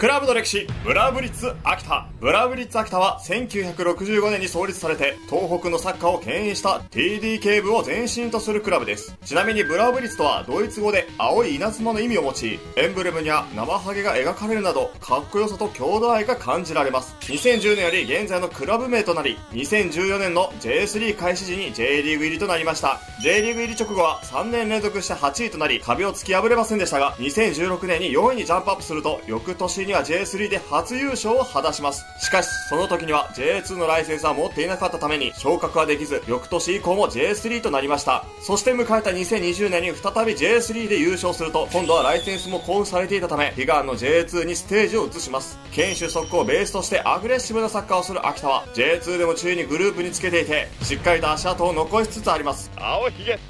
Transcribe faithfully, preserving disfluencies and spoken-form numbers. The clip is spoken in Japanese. クラブの歴史、ブラブリッツ秋田。ブラブリッツ秋田はせんきゅうひゃくろくじゅうごねんに創立されて、東北のサッカーを牽引した ティーディーケー 部を前身とするクラブです。ちなみにブラブリッツとはドイツ語で青い稲妻の意味を持ち、エンブレムには生ハゲが描かれるなど、かっこよさと郷土愛が感じられます。にせんじゅうねんより現在のクラブ名となり、にせんじゅうよねんの ジェイスリー 開始時に J リーグ入りとなりました。J リーグ入り直後はさんねん連続してはちいとなり、壁を突き破れませんでしたが、にせんじゅうろくねんによんいにジャンプアップすると、翌年にには ジェイスリー で初優勝を果たします。しかしその時には ジェイツー のライセンスは持っていなかったために昇格はできず、翌年以降も ジェイスリー となりました。そして迎えたにせんにじゅうねんに再び ジェイスリー で優勝すると、今度はライセンスも交付されていたため、悲願の ジェイツー にステージを移します。堅守速攻をベースとしてアグレッシブなサッカーをする秋田は ジェイツー でも中位にグループにつけていて、しっかりと足跡を残しつつあります。青ひげ